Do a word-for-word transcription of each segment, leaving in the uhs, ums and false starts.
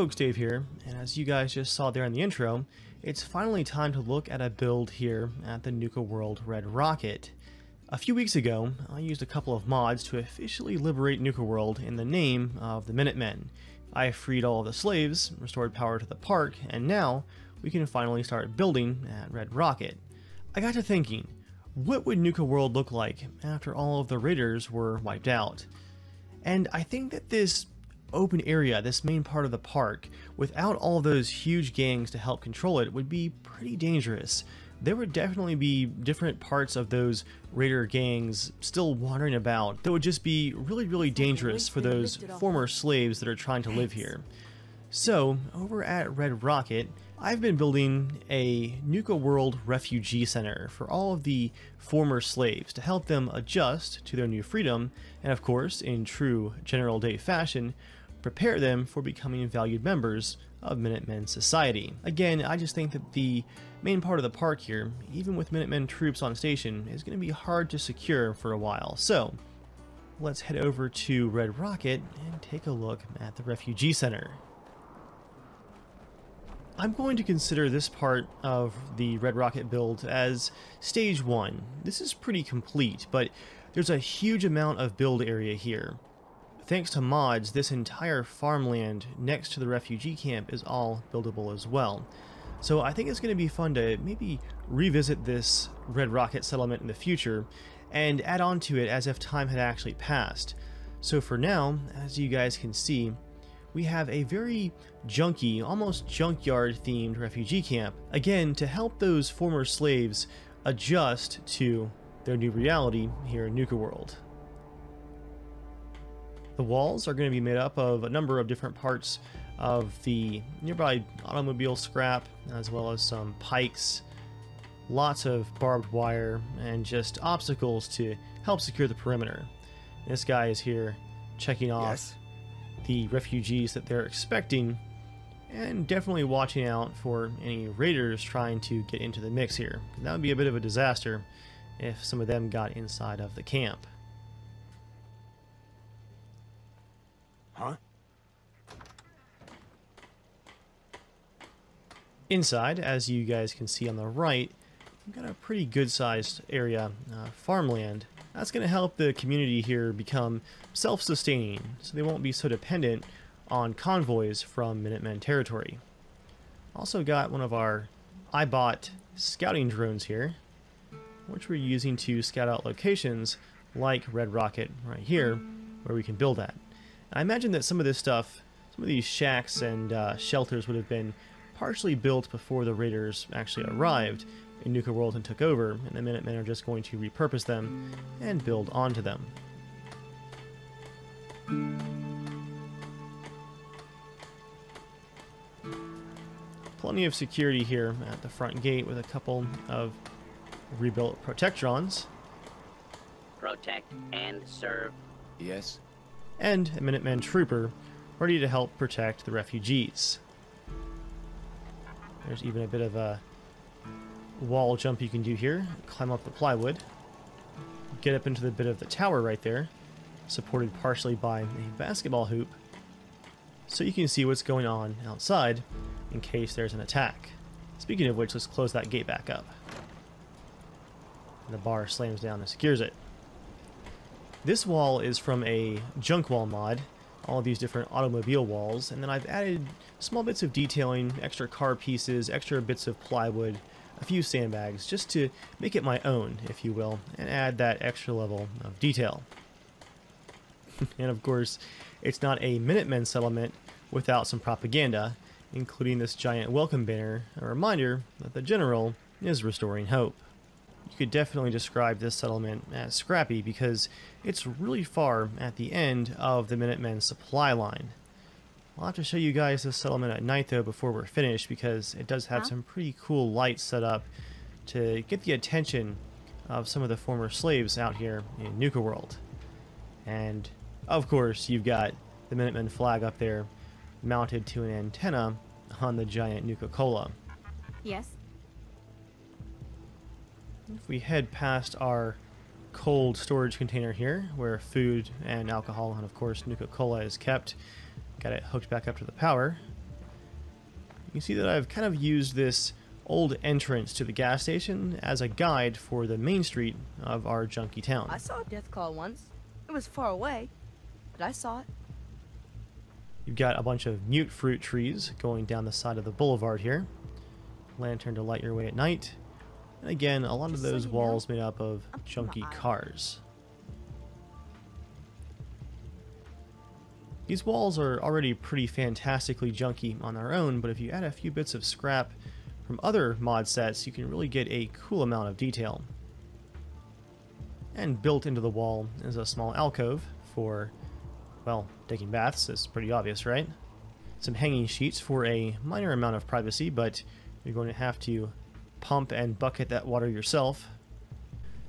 folks, Dave here, and as you guys just saw there in the intro, it's finally time to look at a build here at the Nuka-World Red Rocket. A few weeks ago, I used a couple of mods to officially liberate Nuka-World in the name of the Minutemen. I freed all of the slaves, restored power to the park, and now we can finally start building at Red Rocket. I got to thinking, what would Nuka-World look like after all of the raiders were wiped out? And I think that this open area, this main part of the park, without all those huge gangs to help control it, would be pretty dangerous. There would definitely be different parts of those raider gangs still wandering about that would just be really, really dangerous for those former slaves that are trying to live here. So, over at Red Rocket, I've been building a Nuka-World Refugee Center for all of the former slaves to help them adjust to their new freedom, and of course, in true General Dave fashion, prepare them for becoming valued members of Minutemen society. Again, I just think that the main part of the park here, even with Minutemen troops on station, is going to be hard to secure for a while. So, let's head over to Red Rocket and take a look at the Refugee Center. I'm going to consider this part of the Red Rocket build as stage one. This is pretty complete, but there's a huge amount of build area here. Thanks to mods, this entire farmland next to the refugee camp is all buildable as well. So I think it's going to be fun to maybe revisit this Red Rocket settlement in the future and add on to it as if time had actually passed. So for now, as you guys can see, we have a very junky, almost junkyard-themed refugee camp, again, to help those former slaves adjust to their new reality here in Nuka-World. The walls are going to be made up of a number of different parts of the nearby automobile scrap, as well as some pikes, lots of barbed wire, and just obstacles to help secure the perimeter. And this guy is here checking off yes. the refugees that they're expecting, and definitely watching out for any raiders trying to get into the mix here. That would be a bit of a disaster if some of them got inside of the camp. Huh? Inside, as you guys can see on the right, we've got a pretty good-sized area of farmland. That's going to help the community here become self-sustaining, so they won't be so dependent on convoys from Minutemen territory. Also got one of our iBot scouting drones here, which we're using to scout out locations like Red Rocket right here, where we can build at. I imagine that some of this stuff, some of these shacks and uh, shelters would have been partially built before the raiders actually arrived in Nuka-World and took over, and the Minutemen are just going to repurpose them and build onto them. Plenty of security here at the front gate with a couple of rebuilt Protectrons. Protect and serve. Yes. And a Minutemen trooper ready to help protect the refugees. There's even a bit of a wall jump you can do here. Climb up the plywood, get up into the bit of the tower right there, supported partially by a basketball hoop, so you can see what's going on outside in case there's an attack. Speaking of which, let's close that gate back up. The bar slams down and secures it. This wall is from a junk wall mod, all these different automobile walls, and then I've added small bits of detailing, extra car pieces, extra bits of plywood, a few sandbags, just to make it my own, if you will, and add that extra level of detail. And of course, it's not a Minutemen settlement without some propaganda, including this giant welcome banner, a reminder that the General is restoring hope. You could definitely describe this settlement as scrappy because it's really far at the end of the Minutemen supply line. I'll have to show you guys this settlement at night though before we're finished, because it does have huh? some pretty cool lights set up to get the attention of some of the former slaves out here in Nuka-World. And of course you've got the Minutemen flag up there mounted to an antenna on the giant Nuka-Cola. Yes. If we head past our cold storage container here where food and alcohol and of course Nuka-Cola is kept, got it hooked back up to the power. can see that I've kind of used this old entrance to the gas station as a guide for the main street of our junky town. I saw a death claw once. It was far away, but I saw it. You've got a bunch of mute fruit trees going down the side of the boulevard here. Lantern to light your way at night. And again, a lot Just of those so walls know, made up of I'm junky cars. These walls are already pretty fantastically junky on their own, but if you add a few bits of scrap from other mod sets, you can really get a cool amount of detail. And built into the wall is a small alcove for, well, taking baths. It's pretty obvious, right? Some hanging sheets for a minor amount of privacy, but you're going to have to pump and bucket that water yourself.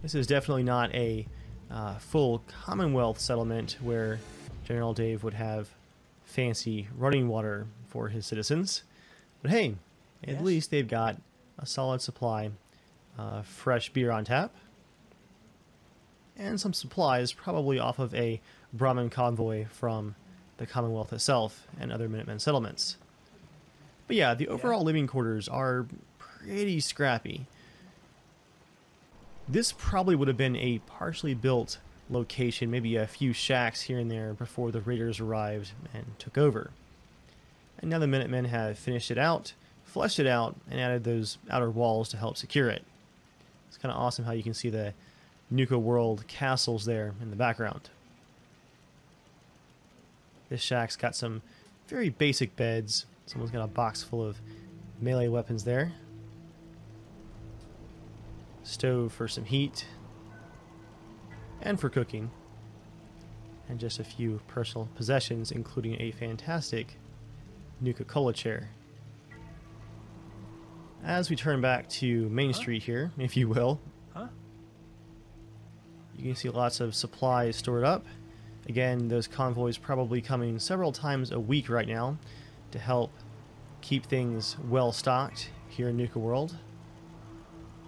This is definitely not a uh, full Commonwealth settlement where General Dave would have fancy running water for his citizens. But hey, at yes. least they've got a solid supply of fresh beer on tap. And some supplies, probably off of a Brahmin convoy from the Commonwealth itself and other Minutemen settlements. But yeah, the overall yeah. living quarters are pretty scrappy. This probably would have been a partially built location, maybe a few shacks here and there before the raiders arrived and took over. And now the Minutemen have finished it out, fleshed it out, and added those outer walls to help secure it. It's kind of awesome how you can see the Nuka-World castles there in the background. This shack's got some very basic beds. Someone's got a box full of melee weapons there. Stove for some heat. And for cooking. And just a few personal possessions, including a fantastic Nuka-Cola chair. As we turn back to Main huh? Street here, if you will, huh? you can see lots of supplies stored up. Again, those convoys probably coming several times a week right now to help keep things well stocked here in Nuka-World.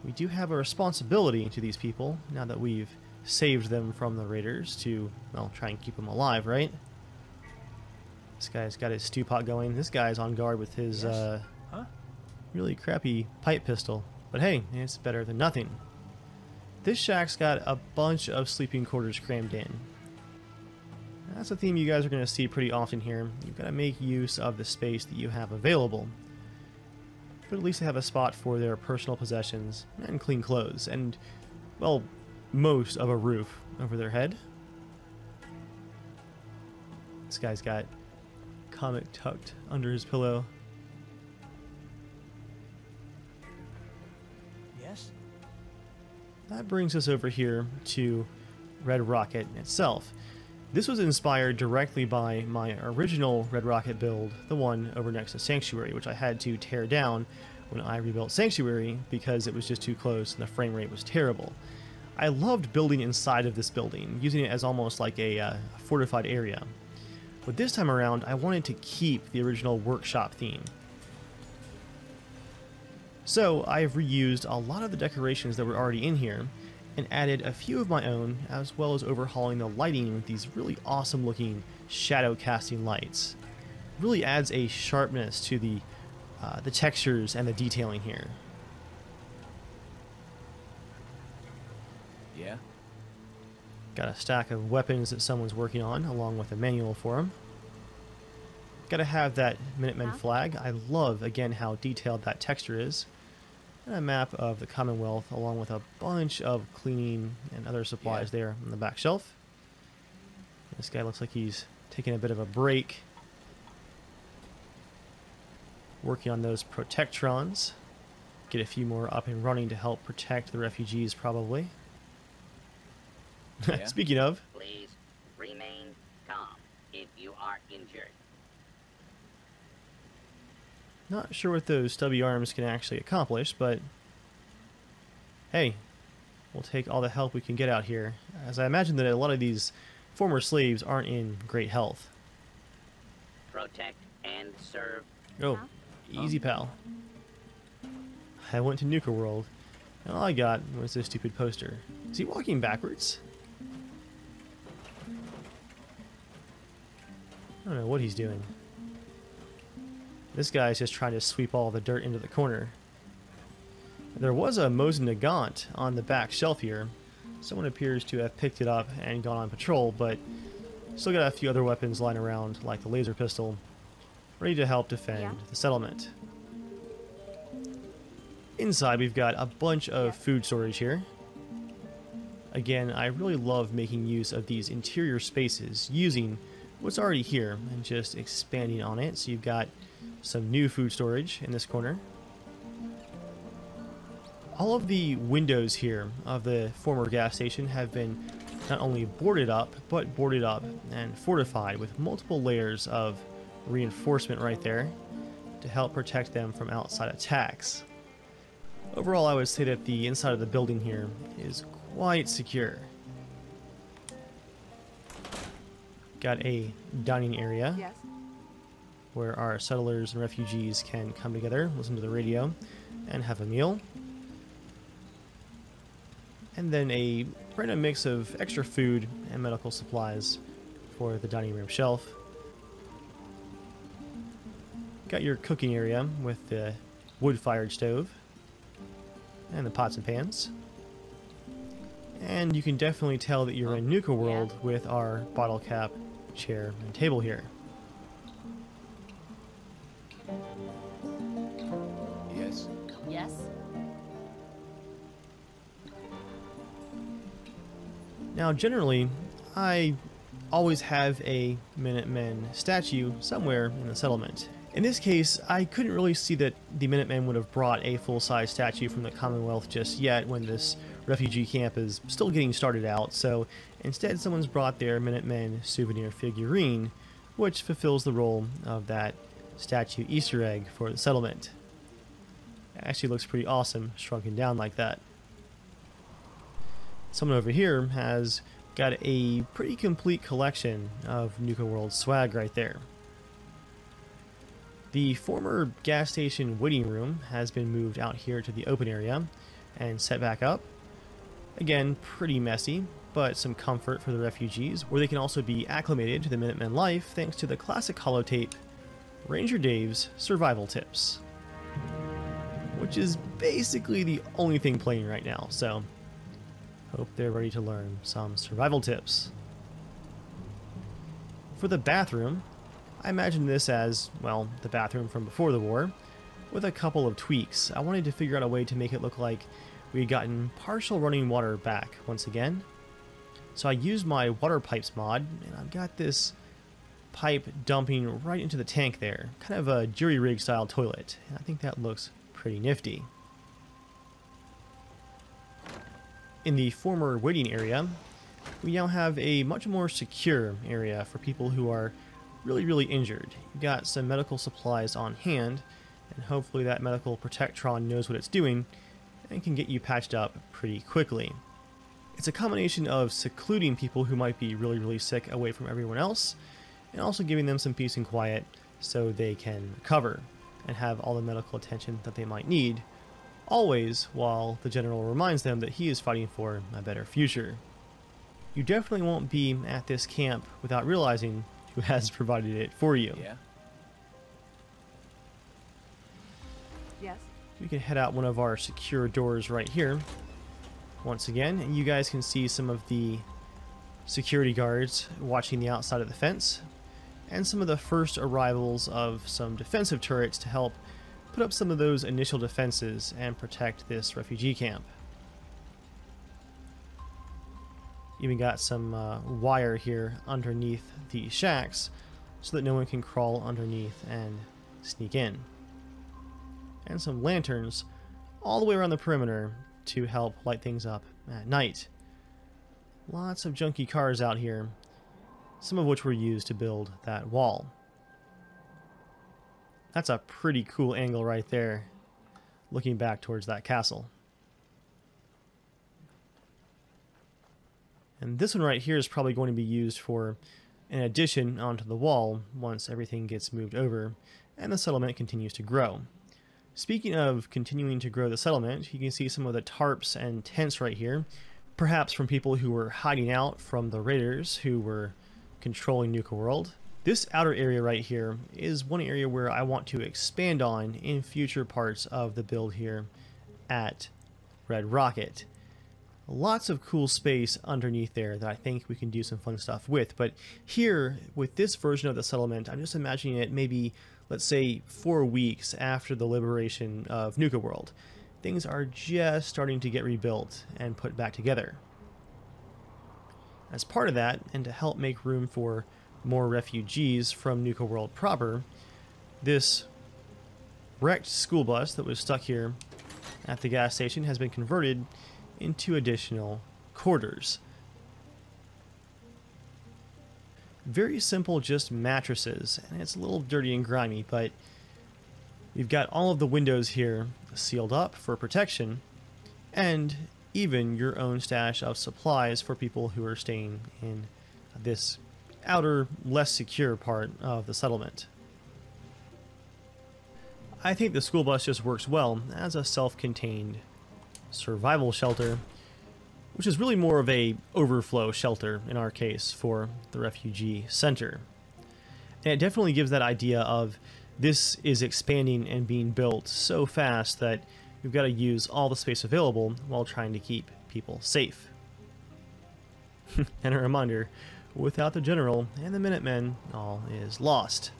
We do have a responsibility to these people now that we've saved them from the raiders to, well, try and keep them alive, right? This guy's got his stew pot going. This guy's on guard with his yes. uh, huh? really crappy pipe pistol. But hey, it's better than nothing. This shack's got a bunch of sleeping quarters crammed in. That's a theme you guys are going to see pretty often here. You've got to make use of the space that you have available. But at least they have a spot for their personal possessions and clean clothes and, well, most of a roof over their head. This guy's got comic tucked under his pillow. Yes. That brings us over here to Red Rocket itself. This was inspired directly by my original Red Rocket build, the one over next to Sanctuary, which I had to tear down when I rebuilt Sanctuary because it was just too close and the frame rate was terrible. I loved building inside of this building, using it as almost like a uh, fortified area. But this time around, I wanted to keep the original workshop theme. So I've reused a lot of the decorations that were already in here, and added a few of my own, as well as overhauling the lighting with these really awesome looking shadow casting lights. It really adds a sharpness to the, uh, the textures and the detailing here. Yeah. Got a stack of weapons that someone's working on, along with a manual for them. Gotta have that Minutemen huh? flag. I love, again, how detailed that texture is. And a map of the Commonwealth, along with a bunch of cleaning and other supplies yeah. there on the back shelf. This guy looks like he's taking a bit of a break. Working on those Protectrons. Get a few more up and running to help protect the refugees, probably. Yeah. Speaking of... Please remain calm if you are injured. Not sure what those stubby arms can actually accomplish, but hey, we'll take all the help we can get out here, as I imagine that a lot of these former slaves aren't in great health. Protect and serve. Oh, huh? easy pal. I went to Nuka-World, and all I got was this stupid poster. Is he walking backwards? I don't know what he's doing. This guy's just trying to sweep all the dirt into the corner. There was a Mosin-Nagant on the back shelf here. Someone appears to have picked it up and gone on patrol, but still got a few other weapons lying around, like the laser pistol, ready to help defend yeah. the settlement. Inside, we've got a bunch of yeah. food storage here. Again, I really love making use of these interior spaces, using what's already here and just expanding on it. So you've got some new food storage in this corner. All of the windows here of the former gas station have been not only boarded up, but boarded up and fortified with multiple layers of reinforcement right there to help protect them from outside attacks. Overall, I would say that the inside of the building here is quite secure. Got a dining area yes. where our settlers and refugees can come together, listen to the radio, and have a meal. And then a random mix of extra food and medical supplies for the dining room shelf. Got your cooking area with the wood-fired stove and the pots and pans. And you can definitely tell that you're in Nuka-World yeah. with our bottle cap, chair, and table here. Yes. Yes. Now, generally, I always have a Minutemen statue somewhere in the settlement. In this case, I couldn't really see that the Minutemen would have brought a full-size statue from the Commonwealth just yet when this refugee camp is still getting started out, so instead someone's brought their Minutemen souvenir figurine, which fulfills the role of that statue Easter egg for the settlement. It actually looks pretty awesome, shrunken down like that. Someone over here has got a pretty complete collection of Nuka-World swag right there. The former gas station waiting room has been moved out here to the open area and set back up. Again, pretty messy, but some comfort for the refugees, where they can also be acclimated to the Minutemen life thanks to the classic holotape, Ranger Dave's Survival Tips, which is basically the only thing playing right now, so hope they're ready to learn some survival tips. For the bathroom, I imagine this as, well, the bathroom from before the war, with a couple of tweaks. I wanted to figure out a way to make it look like we had gotten partial running water back once again. So I used my water pipes mod, and I've got this pipe dumping right into the tank there, kind of a jury rig style toilet, and I think that looks pretty nifty. In the former waiting area, we now have a much more secure area for people who are really, really injured. You've got some medical supplies on hand, and hopefully that medical Protectron knows what it's doing and can get you patched up pretty quickly. It's a combination of secluding people who might be really, really sick away from everyone else, and also giving them some peace and quiet so they can recover and have all the medical attention that they might need, always while the general reminds them that he is fighting for a better future. You definitely won't be at this camp without realizing who has provided it for you. Yeah. Yes. We can head out one of our secure doors right here once again, and you guys can see some of the security guards watching the outside of the fence, and some of the first arrivals of some defensive turrets to help put up some of those initial defenses and protect this refugee camp. Even got some uh, wire here underneath the shacks so that no one can crawl underneath and sneak in. And some lanterns all the way around the perimeter to help light things up at night. Lots of junky cars out here, some of which were used to build that wall. That's a pretty cool angle right there, looking back towards that castle. And this one right here is probably going to be used for an addition onto the wall once everything gets moved over and the settlement continues to grow. Speaking of continuing to grow the settlement, you can see some of the tarps and tents right here, perhaps from people who were hiding out from the raiders who were controlling Nuka-World. This outer area right here is one area where I want to expand on in future parts of the build here at Red Rocket. Lots of cool space underneath there that I think we can do some fun stuff with. But here, with this version of the settlement, I'm just imagining it maybe, let's say, four weeks after the liberation of Nuka-World. Things are just starting to get rebuilt and put back together. As part of that, and to help make room for more refugees from Nuka-World proper, this wrecked school bus that was stuck here at the gas station has been converted into additional quarters. Very simple, just mattresses, and it's a little dirty and grimy, but we've got all of the windows here sealed up for protection, and even your own stash of supplies for people who are staying in this outer, less secure part of the settlement. I think the school bus just works well as a self-contained survival shelter, which is really more of a overflow shelter in our case for the refugee center. And it definitely gives that idea of this is expanding and being built so fast that we've got to use all the space available while trying to keep people safe. And a reminder, without the General and the Minutemen, all is lost.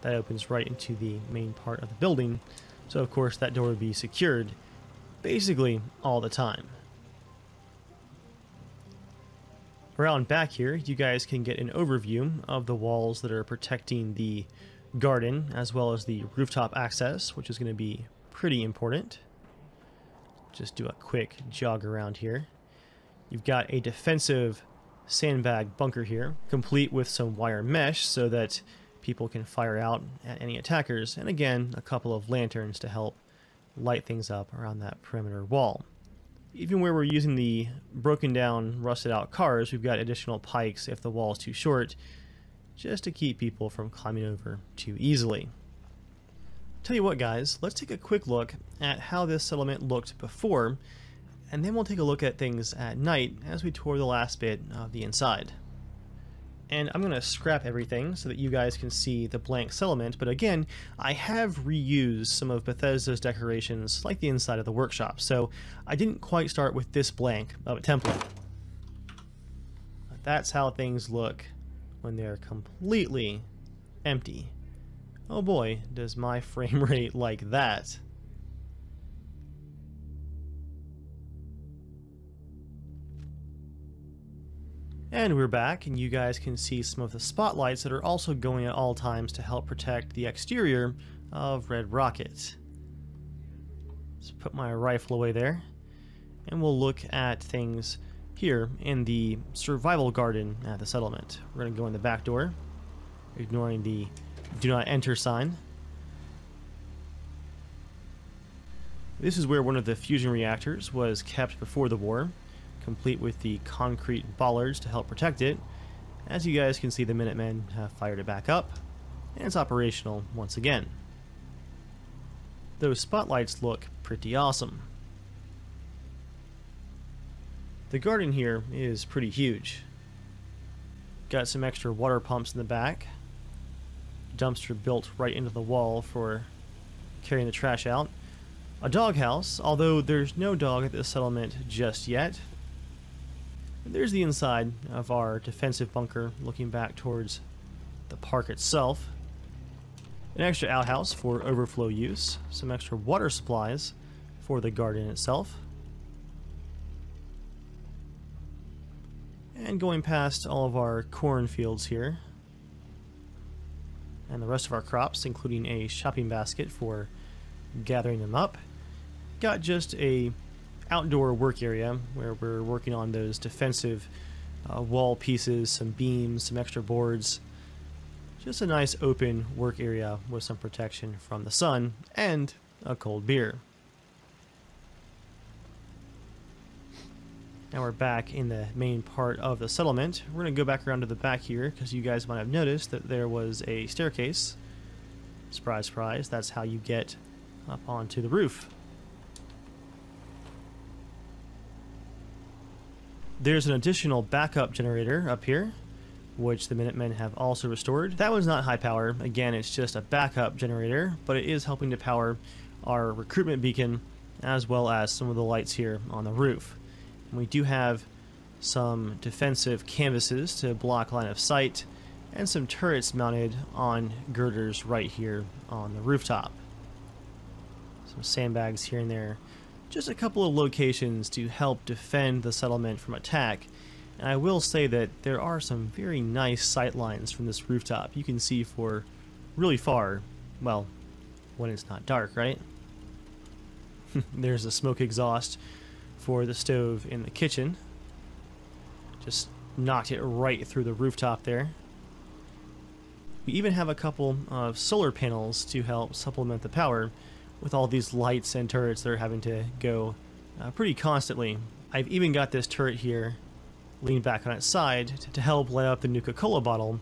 That opens right into the main part of the building, so of course that door would be secured basically all the time. Around back here, you guys can get an overview of the walls that are protecting the garden, as well as the rooftop access, which is going to be pretty important. Just do a quick jog around here. You've got a defensive sandbag bunker here, complete with some wire mesh so that people can fire out at any attackers, and again, a couple of lanterns to help light things up around that perimeter wall. Even where we're using the broken down, rusted out cars, we've got additional pikes if the wall is too short, just to keep people from climbing over too easily. Tell you what guys, let's take a quick look at how this settlement looked before, and then we'll take a look at things at night as we tour the last bit of the inside. And I'm going to scrap everything so that you guys can see the blank settlement, but again, I have reused some of Bethesda's decorations like the inside of the workshop, so I didn't quite start with this blank of a template. But that's how things look when they're completely empty. Oh boy, does my frame rate like that. And we're back, and you guys can see some of the spotlights that are also going at all times to help protect the exterior of Red Rocket. Let's put my rifle away there, and we'll look at things here in the survival garden at the settlement. We're going to go in the back door, ignoring the do not enter sign. This is where one of the fusion reactors was kept before the war, complete with the concrete bollards to help protect it. As you guys can see, the Minutemen have fired it back up, and it's operational once again. Those spotlights look pretty awesome. The garden here is pretty huge. Got some extra water pumps in the back. Dumpster built right into the wall for carrying the trash out. A doghouse, although there's no dog at this settlement just yet. There's the inside of our defensive bunker looking back towards the park itself. An extra outhouse for overflow use, some extra water supplies for the garden itself. And going past all of our cornfields here and the rest of our crops, including a shopping basket for gathering them up. Got just a outdoor work area where we're working on those defensive uh, wall pieces, some beams, some extra boards. Just a nice open work area with some protection from the sun and a cold beer. Now we're back in the main part of the settlement. We're going to go back around to the back here because you guys might have noticed that there was a staircase. Surprise, surprise, that's how you get up onto the roof. There's an additional backup generator up here which the Minutemen have also restored. That one's not high power. Again, it's just a backup generator, but it is helping to power our recruitment beacon as well as some of the lights here on the roof. And we do have some defensive canvases to block line of sight and some turrets mounted on girders right here on the rooftop. Some sandbags here and there. Just a couple of locations to help defend the settlement from attack. And I will say that there are some very nice sight lines from this rooftop. You can see for really far, well, when it's not dark, right? There's a smoke exhaust for the stove in the kitchen. Just knocked it right through the rooftop there. We even have a couple of solar panels to help supplement the power with all these lights and turrets that are having to go uh, pretty constantly. I've even got this turret here leaned back on its side to, to help light up the Nuka-Cola bottle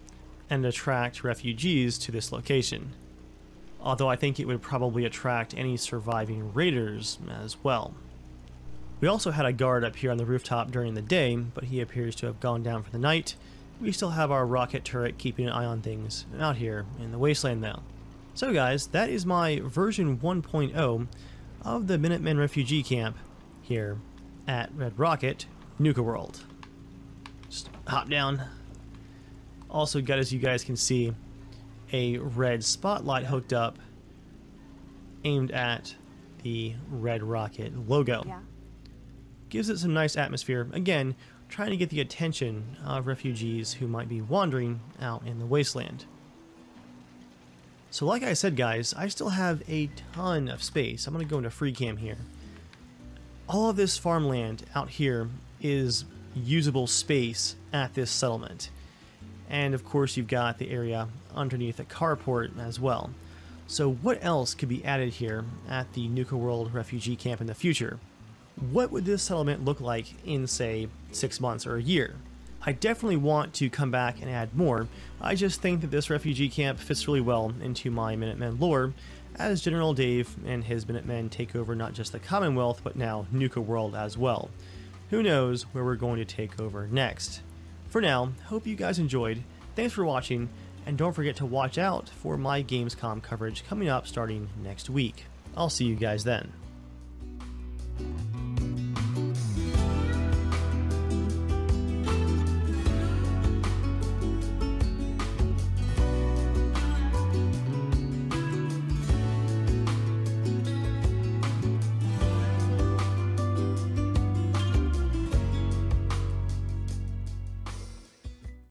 and attract refugees to this location. Although I think it would probably attract any surviving raiders as well. We also had a guard up here on the rooftop during the day, but he appears to have gone down for the night. We still have our rocket turret keeping an eye on things out here in the wasteland now. So guys, that is my version one point oh of the Minutemen refugee camp here at Red Rocket, Nuka-World. Just hop down. Also got, as you guys can see, a red spotlight hooked up aimed at the Red Rocket logo. Yeah. Gives it some nice atmosphere. Again, trying to get the attention of refugees who might be wandering out in the wasteland. So like I said, guys, I still have a ton of space. I'm going to go into free cam here. All of this farmland out here is usable space at this settlement. And of course, you've got the area underneath the carport as well. So what else could be added here at the Nuka-World refugee camp in the future? What would this settlement look like in, say, six months or a year? I definitely want to come back and add more. I just think that this refugee camp fits really well into my Minutemen lore, as General Dave and his Minutemen take over not just the Commonwealth, but now Nuka-World as well. Who knows where we're going to take over next. For now, hope you guys enjoyed, thanks for watching, and don't forget to watch out for my Gamescom coverage coming up starting next week. I'll see you guys then.